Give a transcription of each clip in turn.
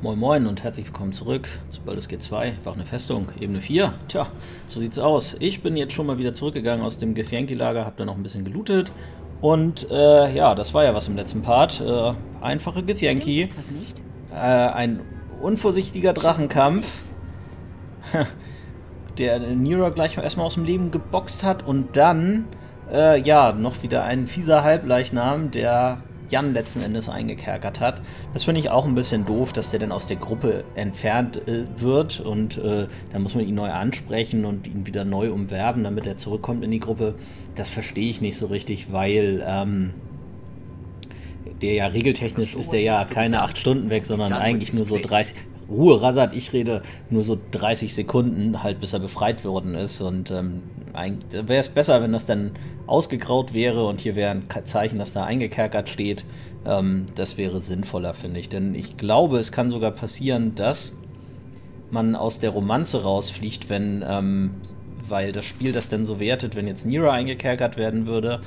Moin Moin und herzlich willkommen zurück zu Baldur's Gate 2, Wachne Festung, Ebene 4. Tja, so sieht's aus. Ich bin jetzt schon mal wieder zurückgegangen aus dem Githyanki-Lager, hab da noch ein bisschen gelootet. Und ja, das war ja was im letzten Part. Einfache Githyanki. Ein unvorsichtiger Drachenkampf, der Neera gleich erstmal aus dem Leben geboxt hat. Und dann, ja, noch wieder ein fieser Halbleichnam, der Jan letzten Endes eingekerkert hat. Das finde ich auch ein bisschen doof, dass der dann aus der Gruppe entfernt wird und dann muss man ihn neu ansprechen und ihn wieder neu umwerben, damit er zurückkommt in die Gruppe. Das verstehe ich nicht so richtig, weil der ja regeltechnisch ist der ja keine 8 Stunden weg, sondern eigentlich nur so 30... Ruhe, Rasaad, ich rede nur so 30 Sekunden, halt bis er befreit worden ist. Und wäre es besser, wenn das dann ausgegraut wäre und hier wäre ein Zeichen, dass da eingekerkert steht. Das wäre sinnvoller, finde ich. Denn ich glaube, es kann sogar passieren, dass man aus der Romanze rausfliegt, wenn, weil das Spiel das dann so wertet, wenn jetzt Neera eingekerkert werden würde,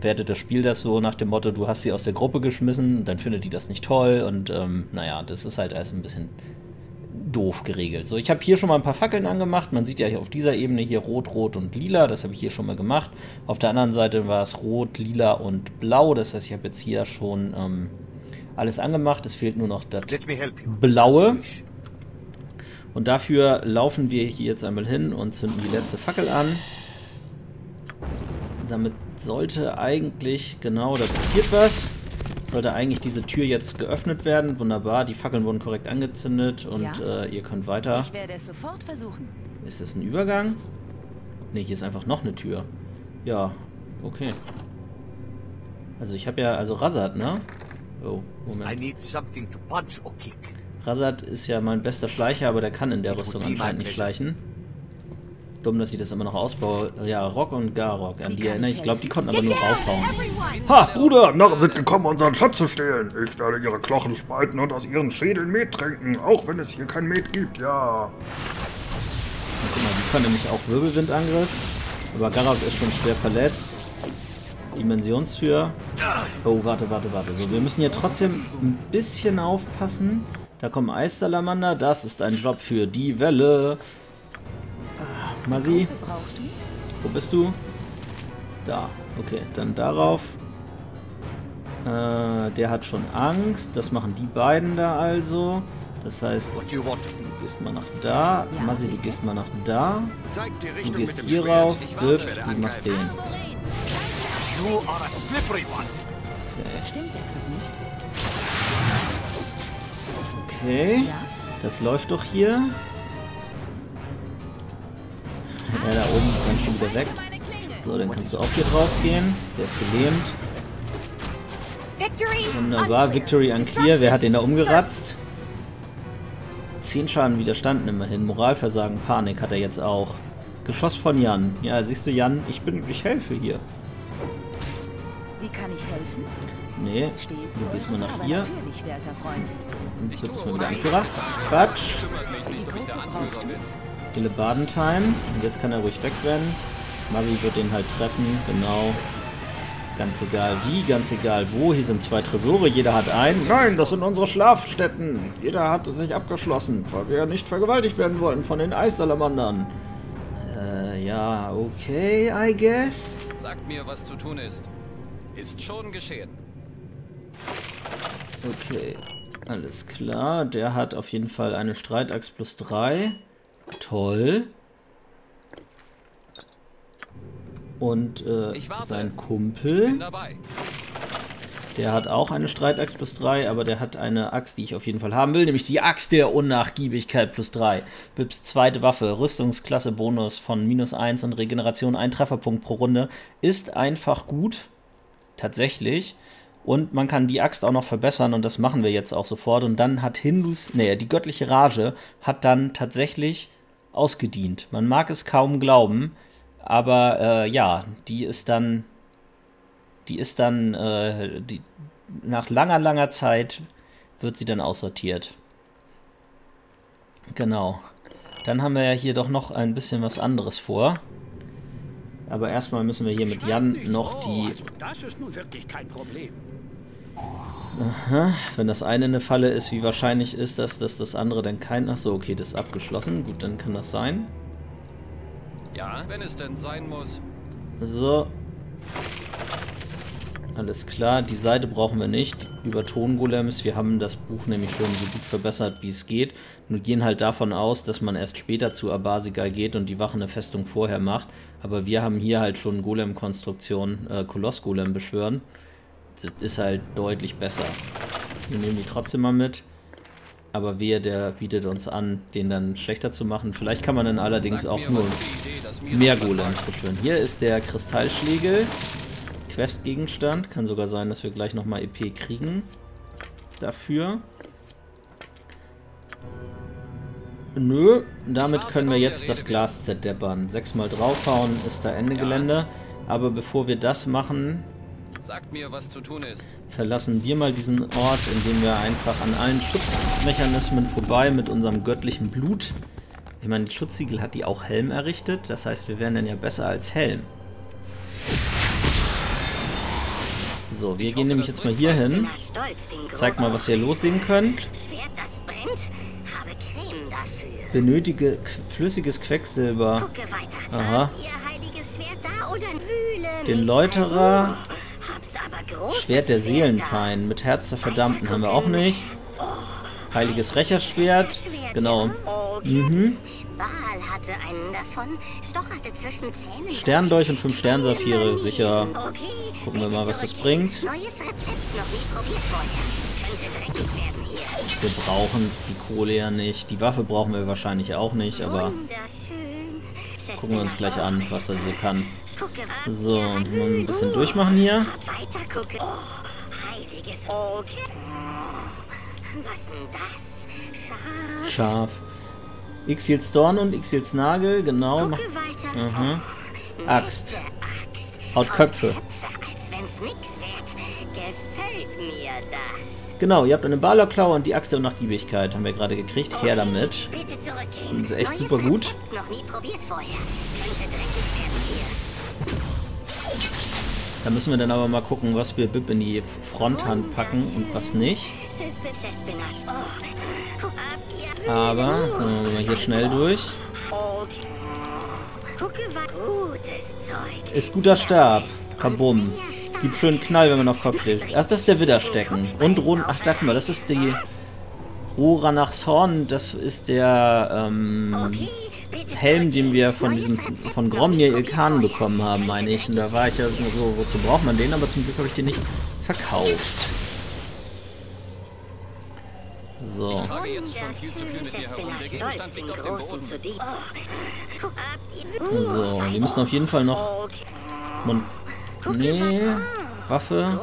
wertet das Spiel das so nach dem Motto, du hast sie aus der Gruppe geschmissen, dann findet die das nicht toll und naja, das ist halt alles ein bisschen doof geregelt. So, ich habe hier schon mal ein paar Fackeln angemacht, man sieht ja auf dieser Ebene hier rot, rot und lila, das habe ich hier schon mal gemacht. Auf der anderen Seite war es rot, lila und blau, das heißt, ich habe jetzt hier schon alles angemacht, es fehlt nur noch das blaue. Und dafür laufen wir hier jetzt einmal hin und zünden die letzte Fackel an. Damit sollte eigentlich, genau, da passiert was. Sollte eigentlich diese Tür jetzt geöffnet werden. Wunderbar, die Fackeln wurden korrekt angezündet und ja, ihr könnt weiter. Ich werde es sofort versuchen. Ist das ein Übergang? Ne, hier ist einfach noch eine Tür. Ja, okay. Also ich habe ja, also Rasaad, ne? Oh, Moment. I need something to punch or kick. Rasaad ist ja mein bester Schleicher, aber der kann in der Rüstung anscheinend nicht schleichen. Dumm, dass ich das immer noch ausbaue. Ja, Rock und Garok, an die erinnere ich. Ich glaube, die konnten aber nur raufhauen. Ha, Bruder, Narren sind gekommen, unseren Schatz zu stehlen. Ich werde ihre Knochen spalten und aus ihren Schädeln Met trinken, auch wenn es hier kein Met gibt, ja. Und guck mal, die können nämlich auch Wirbelwindangriff. Aber Garok ist schon schwer verletzt. Dimensionstür. Oh, warte. So, wir müssen hier trotzdem ein bisschen aufpassen. Da kommen Eissalamander. Das ist ein Job für die Welle. Mazzy, wo bist du? Da, okay, dann darauf. Der hat schon Angst, das machen die beiden da also. Das heißt, du gehst mal nach da, Mazzy, du gehst mal nach da. Du gehst hier rauf, wirf, du machst den. Okay, das läuft doch hier. Ja, da oben ist ganz schön wieder weg. So, dann kannst du auch hier drauf gehen. Der ist gelähmt. Wunderbar, Victory unclear. Wer hat den da umgeratzt? 10 Schaden widerstanden immerhin. Moralversagen, Panik hat er jetzt auch. Geschoss von Jan. Ja, siehst du, Jan, ich helfe hier. Wie kann ich helfen? Nee, du gehst mal nach hier. Und du bist mal wieder Anführer. Quatsch. Baden-Time. Und jetzt kann er ruhig wegrennen. Mazzy wird den halt treffen, genau. Ganz egal wie, ganz egal wo. Hier sind 2 Tresore, jeder hat einen. Nein, das sind unsere Schlafstätten. Jeder hat sich abgeschlossen, weil wir ja nicht vergewaltigt werden wollten von den Eissalamandern. Ja, okay, I guess. Sagt mir, was zu tun ist. Ist schon geschehen. Okay, alles klar. Der hat auf jeden Fall eine Streitachs plus 3. Toll. Und sein Kumpel, der hat auch eine Streitachs plus 3, aber der hat eine Axt, die ich auf jeden Fall haben will, nämlich die Axt der Unnachgiebigkeit plus 3. Bips zweite Waffe, Rüstungsklasse Bonus von -1 und Regeneration 1 Trefferpunkt pro Runde, ist einfach gut, tatsächlich. Und man kann die Axt auch noch verbessern und das machen wir jetzt auch sofort. Und dann hat die göttliche Rage hat dann tatsächlich ausgedient. Man mag es kaum glauben, aber ja, die ist dann nach langer Zeit wird sie dann aussortiert. Genau. Dann haben wir ja hier doch noch ein bisschen was anderes vor. Aber erstmal müssen wir hier mit Jan noch die Aha, wenn das eine Falle ist, wie wahrscheinlich ist das, dass das andere dann kein... Achso, okay, das ist abgeschlossen. Gut, dann kann das sein. Ja, wenn es denn sein muss. So. Alles klar, die Seite brauchen wir nicht. Über Tongolems, wir haben das Buch nämlich schon so gut verbessert, wie es geht. Nur gehen halt davon aus, dass man erst später zu Abazigal geht und die wachende Festung vorher macht. Aber wir haben hier halt schon Golem-Konstruktion, Koloss-Golem beschwören. Das ist halt deutlich besser. Wir nehmen die trotzdem mal mit. Aber wehe, der bietet uns an, den dann schlechter zu machen. Vielleicht kann man dann allerdings auch nur mehr Golems beschwören. Hier ist der Kristallschlegel. Questgegenstand. Kann sogar sein, dass wir gleich nochmal EP kriegen. Dafür. Nö. Damit können wir jetzt das Glas zerdeppern. 6-mal draufhauen ist da Ende Gelände. Aber bevor wir das machen... Sagt mir, was zu tun ist. Verlassen wir mal diesen Ort, indem wir einfach an allen Schutzmechanismen vorbei mit unserem göttlichen Blut. Ich meine, die Schutzsiegel hat die auch Helm errichtet. Das heißt, wir wären dann ja besser als Helm. So, wir gehen nämlich jetzt mal hier hin. Zeigt mal, was ihr loslegen könnt. Benötige flüssiges Quecksilber. Aha. Den Läuterer. Schwert der Seelenpein. Mit Herz der Verdammten haben wir auch nicht. Heiliges Rächerschwert. Genau. Mhm. Sterndolch und 5 Sternsaphire. Sicher. Gucken wir mal, was das bringt. Wir brauchen die Kohle ja nicht. Die Waffe brauchen wir wahrscheinlich auch nicht, aber... Gucken wir uns gleich an, was das hier kann. So, ein bisschen durchmachen hier. Scharf. Ixils Dorn und Ixils Nagel, genau. Aha. Axt. Haut Köpfe. Genau, ihr habt eine Balor-Klaue und die Axt der Unnachgiebigkeit. Haben wir gerade gekriegt. Her damit. Das ist echt super gut. Da müssen wir dann aber mal gucken, was wir Bib in die Fronthand packen und was nicht. Aber, so, dann gehen wir hier schnell durch. Ist guter Stab. Kabum. Gibt schönen Knall, wenn man auf Kopf trifft. Erst das ist der Widderstecken. Und Rund. Ach, sag mal, das ist die Roranachs Horn. Das ist der Helm, den wir von Gromnia Ilkanen bekommen haben, meine ich. Und da war ich ja so, wozu braucht man den? Aber zum Glück habe ich den nicht verkauft. So. So, wir müssen auf jeden Fall noch... Nee, Waffe.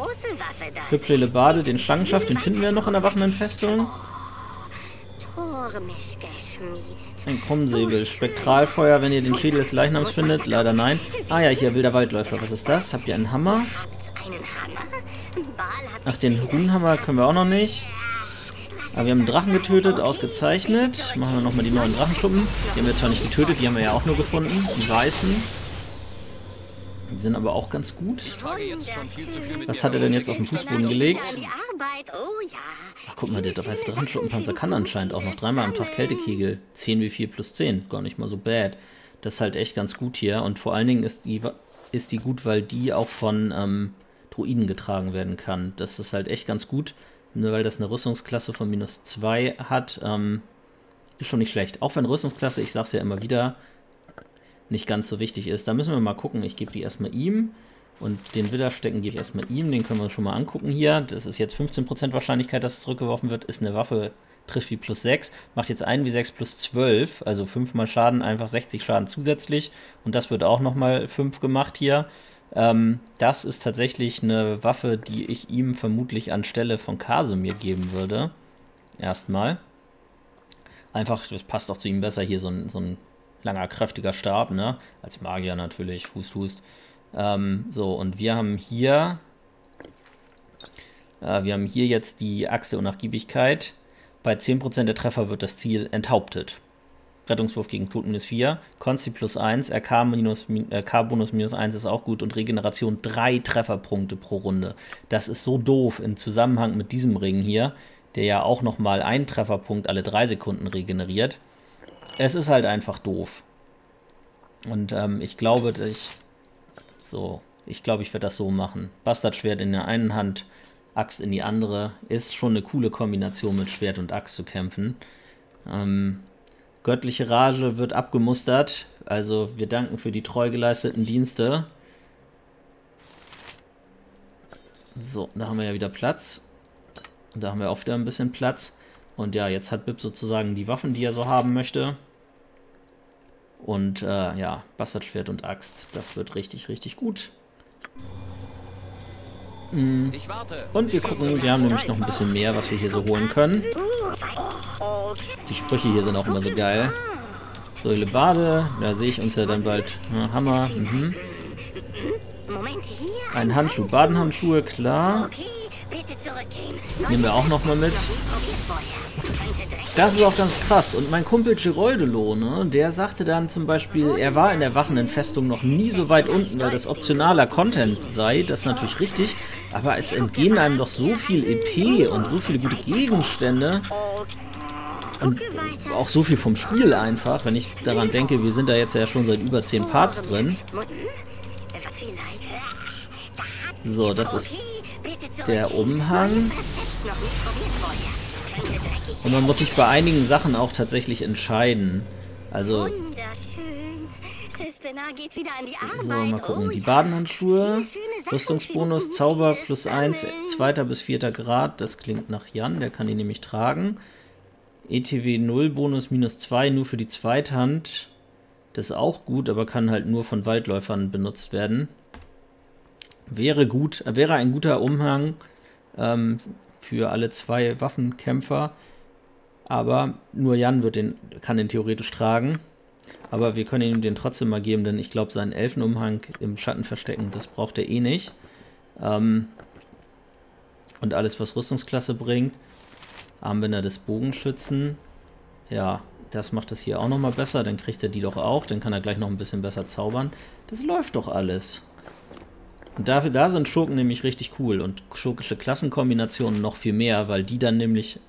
Hübsche Lebade, den Schlangenschaft, den finden wir noch in der wachenden Festung. Ein Krummsäbel, Spektralfeuer, wenn ihr den Schädel des Leichnams findet. Leider nein. Ah ja, hier, wilder Waldläufer. Was ist das? Habt ihr einen Hammer? Ach, den Runenhammer können wir auch noch nicht. Aber wir haben einen Drachen getötet, ausgezeichnet. Machen wir nochmal die neuen Drachenschuppen. Die haben wir zwar nicht getötet, die haben wir ja auch nur gefunden. Die weißen. Die sind aber auch ganz gut. Was hat er denn jetzt auf den Fußboden gelegt? Ach, guck mal, der weiße Drachenschuppenpanzer kann anscheinend auch noch dreimal am Tag Kältekegel. 10W4+10. Gar nicht mal so bad. Das ist halt echt ganz gut hier. Und vor allen Dingen ist die gut, weil die auch von Druiden getragen werden kann. Das ist halt echt ganz gut. Nur weil das eine Rüstungsklasse von -2 hat, ist schon nicht schlecht. Auch wenn Rüstungsklasse, ich sag's ja immer wieder, nicht ganz so wichtig ist. Da müssen wir mal gucken. Ich gebe die erstmal ihm. Und den Widderstecken gebe ich erstmal ihm. Den können wir uns schon mal angucken hier. Das ist jetzt 15% Wahrscheinlichkeit, dass es zurückgeworfen wird. Ist eine Waffe, trifft wie +6. Macht jetzt 1W6+12. Also 5-mal Schaden, einfach 60 Schaden zusätzlich. Und das wird auch nochmal 5 gemacht hier. Das ist tatsächlich eine Waffe, die ich ihm vermutlich anstelle von Kasimir geben würde. Erstmal. Einfach, das passt auch zu ihm besser hier, so ein langer, kräftiger Stab, ne? Als Magier natürlich, Hust, Hust. So, und wir haben hier... jetzt die Axt der Unnachgiebigkeit. Bei 10% der Treffer wird das Ziel enthauptet. Rettungswurf gegen Tod -4, Konsti +1, RK-Bonus -1 ist auch gut und Regeneration 3 Trefferpunkte pro Runde. Das ist so doof im Zusammenhang mit diesem Ring hier, der ja auch nochmal einen Trefferpunkt alle 3 Sekunden regeneriert. Es ist halt einfach doof. Und ich glaube, ich werde das so machen. Bastardschwert in der einen Hand, Axt in die andere. Ist schon eine coole Kombination, mit Schwert und Axt zu kämpfen. Göttliche Rage wird abgemustert. Also wir danken für die treu geleisteten Dienste. So, da haben wir ja wieder Platz. Und da haben wir auch wieder ein bisschen Platz. Und ja, jetzt hat Bib sozusagen die Waffen, die er so haben möchte. Und ja, Bastardschwert und Axt. Das wird richtig, richtig gut. Und wir gucken, wir haben nämlich noch ein bisschen mehr, was wir hier so holen können. Die Sprüche hier sind auch immer so geil. So, Lebade, da sehe ich uns ja dann bald. Ja, Hammer, Ein Handschuh, Badenhandschuhe, klar. Nehmen wir auch nochmal mit. Das ist auch ganz krass. Und mein Kumpel Geroldolo, ne, der sagte dann zum Beispiel, er war in der wachenden Festung noch nie so weit unten, weil das optionaler Content sei. Das ist natürlich richtig. Aber es entgehen einem doch so viel EP und so viele gute Gegenstände. Und auch so viel vom Spiel einfach. Wenn ich daran denke, wir sind da jetzt ja schon seit über 10 Parts drin. So, das ist der Umhang. Und man muss sich bei einigen Sachen auch tatsächlich entscheiden. Also, so, mal gucken. Die Badenhandschuhe, Rüstungsbonus, Zauber +1, 2. bis 4. Grad. Das klingt nach Jan, der kann die nämlich tragen. ETW 0, Bonus -2, nur für die Zweithand. Das ist auch gut, aber kann halt nur von Waldläufern benutzt werden. Wäre gut, wäre ein guter Umhang für alle 2 Waffenkämpfer. Aber nur Jan wird kann den theoretisch tragen. Aber wir können ihm den trotzdem mal geben, denn ich glaube, seinen Elfenumhang im Schatten verstecken, das braucht er eh nicht. Und alles, was Rüstungsklasse bringt. Armbänder des Bogenschützen. Ja, das macht das hier auch nochmal besser. Dann kriegt er die doch auch. Dann kann er gleich noch ein bisschen besser zaubern. Das läuft doch alles. Und dafür, da sind Schurken nämlich richtig cool. Und schurkische Klassenkombinationen noch viel mehr, weil die dann nämlich...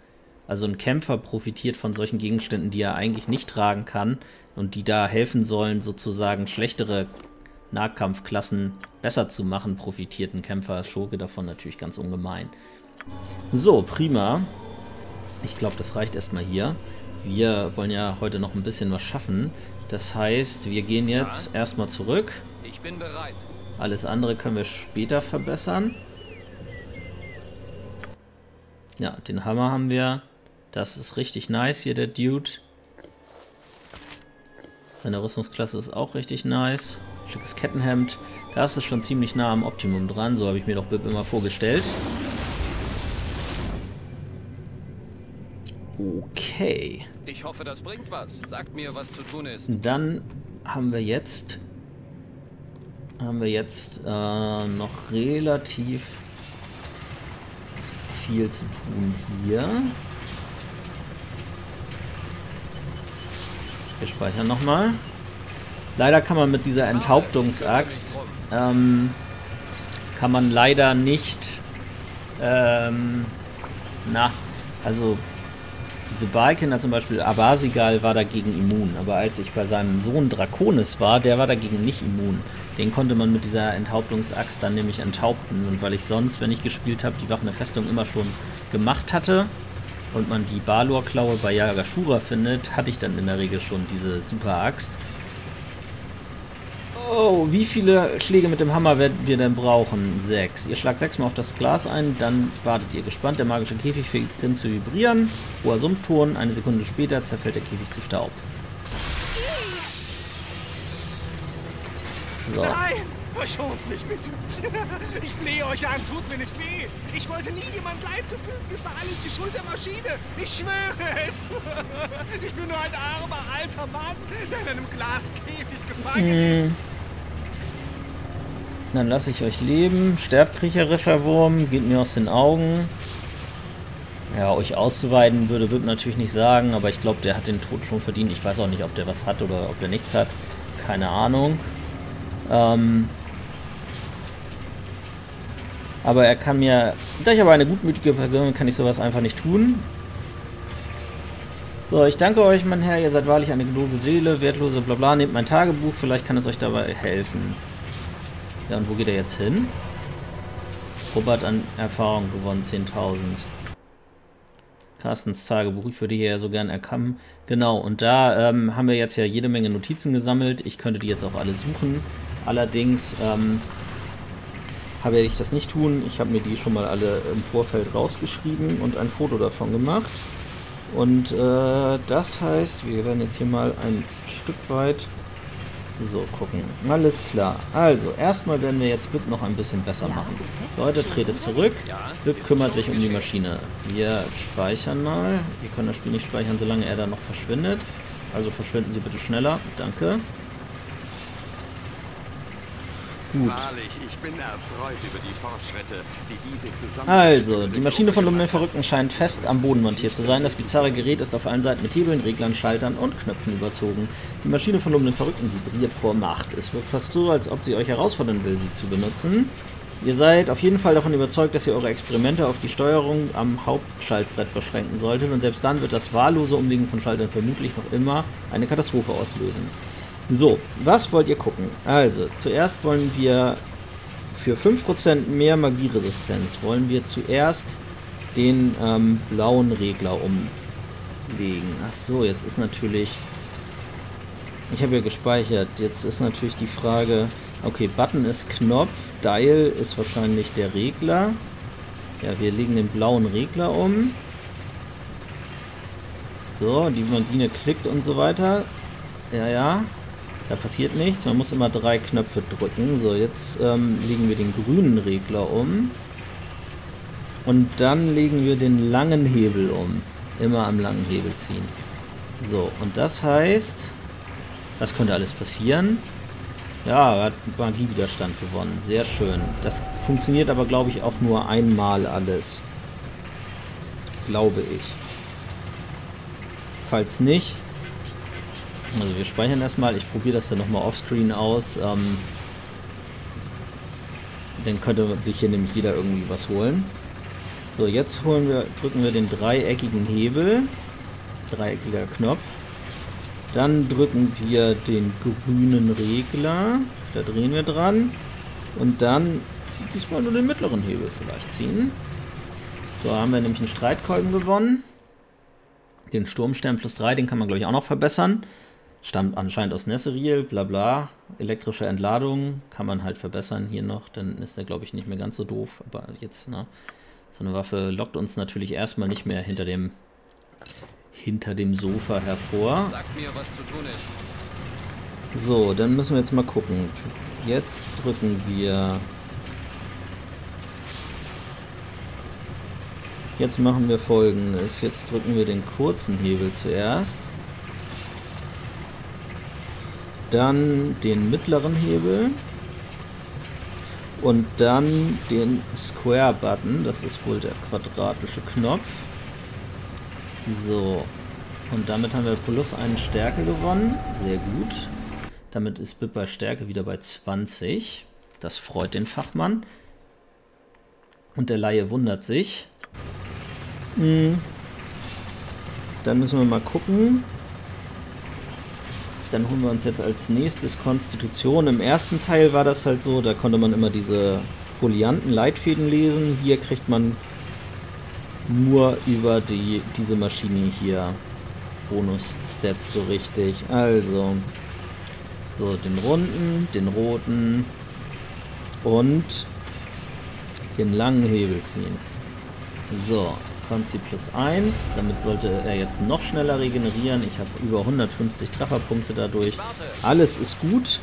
Also ein Kämpfer profitiert von solchen Gegenständen, die er eigentlich nicht tragen kann. Und die da helfen sollen, sozusagen schlechtere Nahkampfklassen besser zu machen, profitiert ein Kämpfer Schurke davon natürlich ganz ungemein. So, prima. Ich glaube, das reicht erstmal hier. Wir wollen ja heute noch ein bisschen was schaffen. Das heißt, wir gehen jetzt erstmal zurück. Ich bin bereit. Alles andere können wir später verbessern. Ja, den Hammer haben wir. Das ist richtig nice hier, der Dude. Seine Rüstungsklasse ist auch richtig nice. Schickes Kettenhemd. Das ist schon ziemlich nah am Optimum dran. So habe ich mir doch Bib immer vorgestellt. Okay. Ich hoffe, das bringt was. Sagt mir, was zu tun ist. Dann haben wir jetzt... noch relativ viel zu tun hier. Wir speichern nochmal. Leider kann man mit dieser Enthauptungsaxt kann man leider nicht also diese Balkinder zum Beispiel, Abazigal war dagegen immun, aber als ich bei seinem Sohn Drakonis war, der war dagegen nicht immun. Den konnte man mit dieser Enthauptungsaxt dann nämlich enthaupten. Und weil ich sonst, wenn ich gespielt habe, die Waffen der Festung immer schon gemacht hatte und man die Balor-Klaue bei Yagashura findet, hatte ich dann in der Regel schon diese Super-Axt. Oh, wie viele Schläge mit dem Hammer werden wir denn brauchen? 6. Ihr schlagt 6 mal auf das Glas ein, dann wartet ihr gespannt. Der magische Käfig beginnt zu vibrieren. Hoher Summton, eine Sekunde später zerfällt der Käfig zu Staub. So. Nein! Verschont mich bitte! Ich flehe euch an, tut mir nicht weh! Ich wollte nie jemand Leid zufügen, das war alles die Schuld der Maschine! Ich schwöre es! Ich bin nur ein armer, alter Mann, der in einem Glaskäfig gefangen ist! Dann lasse ich euch leben. Sterbkriecherischer Wurm, geht mir aus den Augen. Ja, euch auszuweiden würde Wipp natürlich nicht sagen, aber ich glaube, der hat den Tod schon verdient. Ich weiß auch nicht, ob der was hat oder ob der nichts hat. Keine Ahnung. Aber er kann mir... Da ich aber eine gutmütige Person bin, kann ich sowas einfach nicht tun. So, ich danke euch, mein Herr. Ihr seid wahrlich eine gelobte Seele, wertlose Blabla. Nehmt mein Tagebuch, vielleicht kann es euch dabei helfen. Ja, und wo geht er jetzt hin? Robert an Erfahrung gewonnen, 10.000. Carstens Tagebuch, ich würde hier ja so gern erkamen. Genau, und da haben wir jetzt ja jede Menge Notizen gesammelt. Ich könnte die jetzt auch alle suchen. Allerdings werde ich das nicht tun. Ich habe mir die schon mal alle im Vorfeld rausgeschrieben und ein Foto davon gemacht. Und das heißt, wir werden jetzt hier mal ein Stück weit so gucken. Alles klar. Also, erstmal werden wir jetzt Wipp noch ein bisschen besser machen. Leute, tretet zurück. Wipp kümmert sich um die Maschine. Wir speichern mal. Wir können das Spiel nicht speichern, solange er da noch verschwindet. Also verschwinden Sie bitte schneller. Danke. Gut. Also, die Maschine von Lums Verrückten scheint fest am Boden montiert zu sein. Das bizarre Gerät ist auf allen Seiten mit Hebeln, Reglern, Schaltern und Knöpfen überzogen. Die Maschine von Lums Verrückten vibriert vor Macht. Es wirkt fast so, als ob sie euch herausfordern will, sie zu benutzen. Ihr seid auf jeden Fall davon überzeugt, dass ihr eure Experimente auf die Steuerung am Hauptschaltbrett beschränken solltet. Und selbst dann wird das wahllose Umlegen von Schaltern vermutlich noch immer eine Katastrophe auslösen. So, was wollt ihr gucken? Also, zuerst wollen wir für 5% mehr Magieresistenz, wollen wir zuerst den blauen Regler umlegen. Achso, jetzt ist natürlich... Ich habe ja gespeichert. Jetzt ist natürlich die Frage... Okay, Button ist Knopf, Dial ist wahrscheinlich der Regler. Ja, wir legen den blauen Regler um. So, die Blondine klickt und so weiter. Ja, ja. Da passiert nichts, man muss immer 3 Knöpfe drücken. So, jetzt legen wir den grünen Regler um. Und dann legen wir den langen Hebel um. Immer am langen Hebel ziehen. So, und das heißt, das könnte alles passieren. Ja, er hat Magiewiderstand gewonnen. Sehr schön. Das funktioniert aber, glaube ich, auch nur einmal alles. Glaube ich. Falls nicht... Also wir speichern erstmal, ich probiere das dann nochmal offscreen aus, dann könnte sich hier nämlich jeder irgendwie was holen. So, jetzt holen wir, drücken wir den dreieckigen Hebel, dreieckiger Knopf, dann drücken wir den grünen Regler, da drehen wir dran und dann diesmal nur den mittleren Hebel vielleicht ziehen. So, haben wir nämlich einen Streitkolben gewonnen, den Sturmstern +3, den kann man glaube ich auch noch verbessern. Stammt anscheinend aus Nesseriel, bla bla. Elektrische Entladung kann man halt verbessern hier noch. Dann ist er, glaube ich, nicht mehr ganz so doof. Aber jetzt, na, so eine Waffe lockt uns natürlich erstmal nicht mehr hinter dem Sofa hervor. Sag mir, was zu tun ist. So, dann müssen wir jetzt mal gucken. Jetzt drücken wir... Jetzt machen wir Folgendes. Jetzt drücken wir den kurzen Hebel zuerst. Dann den mittleren Hebel und dann den Square-Button, das ist wohl der quadratische Knopf. So, und damit haben wir plus eine Stärke gewonnen, sehr gut. Damit ist Wipp bei Stärke wieder bei 20, das freut den Fachmann. Und der Laie wundert sich. Dann müssen wir mal gucken. Dann holen wir uns jetzt als nächstes Konstitution. Im ersten Teil war das halt so, da konnte man immer diese folianten Leitfäden lesen. Hier kriegt man nur über diese Maschine hier Bonus-Stats so richtig. Also, so den runden, den roten und den langen Hebel ziehen. So. Konzi +1, damit sollte er jetzt noch schneller regenerieren. Ich habe über 150 Trefferpunkte dadurch. Alles ist gut.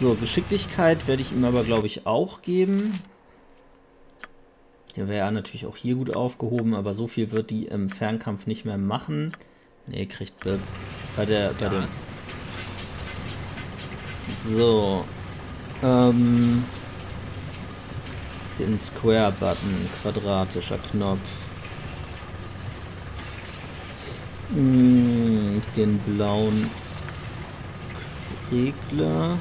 So, Geschicklichkeit werde ich ihm aber, glaube ich, auch geben. Der wäre ja natürlich auch hier gut aufgehoben, aber so viel wird die im Fernkampf nicht mehr machen. Ne, kriegt bei der... So. Den Square-Button, quadratischer Knopf. Den blauen Regler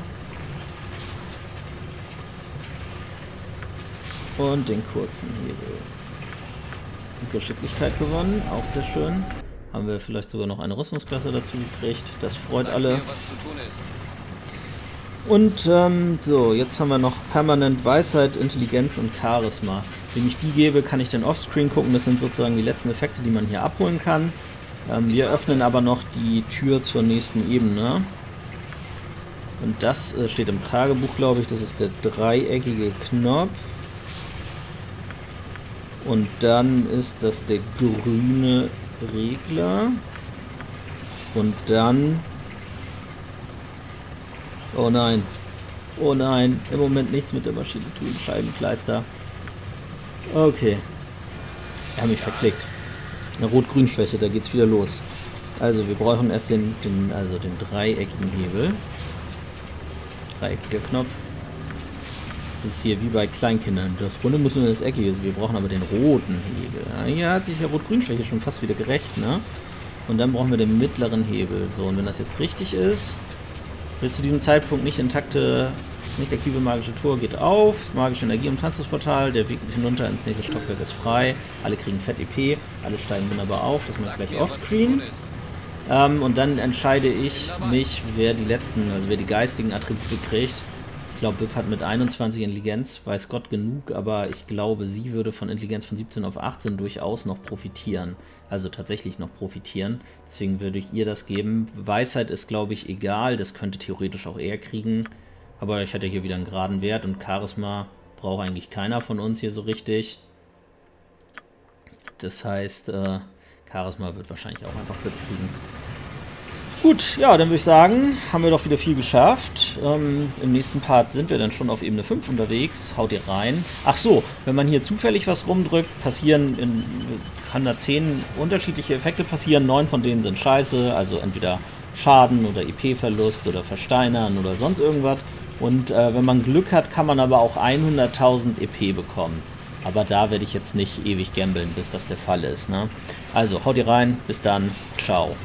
und den kurzen Hebel. Geschicklichkeit gewonnen, auch sehr schön. Haben wir vielleicht sogar noch eine Rüstungsklasse dazu gekriegt, das freut alle. Und so, jetzt haben wir noch permanent Weisheit, Intelligenz und Charisma. Wenn ich die gebe, kann ich dann offscreen gucken, das sind sozusagen die letzten Effekte, die man hier abholen kann. Wir öffnen aber noch die Tür zur nächsten Ebene. Und das steht im Tagebuch, glaube ich, das ist der dreieckige Knopf. Und dann ist das der grüne Regler. Und dann... Oh nein. Oh nein. Im Moment nichts mit der Maschine tun. Scheibenkleister. Okay. Er hat mich verklickt. Eine Rot-Grün-Schwäche, da geht's wieder los. Also wir brauchen erst den dreieckigen Hebel. Dreieckiger Knopf. Das ist hier wie bei Kleinkindern. Das Runde muss nur das Eckige. Wir brauchen aber den roten Hebel. Hier hat sich ja Rot-Grün-Schwäche schon fast wieder gerecht, ne? Und dann brauchen wir den mittleren Hebel. So, und wenn das jetzt richtig ist, bis zu diesem Zeitpunkt nicht intakte, nicht aktive magische Tor geht auf. Magische Energie im Transportportal. Der Weg hinunter ins nächste Stockwerk ist frei. Alle kriegen fett EP. Alle steigen wunderbar auf. Das macht gleich offscreen. Und dann entscheide ich mich, wer die letzten, also wer die geistigen Attribute kriegt. Ich glaube, Bip hat mit 21 Intelligenz, weiß Gott genug, aber ich glaube, sie würde von Intelligenz von 17 auf 18 durchaus noch profitieren. Also tatsächlich noch profitieren. Deswegen würde ich ihr das geben. Weisheit ist, glaube ich, egal. Das könnte theoretisch auch er kriegen. Aber ich hatte hier wieder einen geraden Wert und Charisma braucht eigentlich keiner von uns hier so richtig. Das heißt, Charisma wird wahrscheinlich auch einfach Bip kriegen. Gut, ja, dann würde ich sagen, haben wir doch wieder viel geschafft. Im nächsten Part sind wir dann schon auf Ebene 5 unterwegs. Haut ihr rein. Ach so, wenn man hier zufällig was rumdrückt, kann da 10 unterschiedliche Effekte passieren. 9 von denen sind scheiße, also entweder Schaden oder EP-Verlust oder Versteinern oder sonst irgendwas. Und wenn man Glück hat, kann man aber auch 100.000 EP bekommen. Aber da werde ich jetzt nicht ewig gambeln, bis das der Fall ist, ne? Also, haut ihr rein, bis dann, ciao.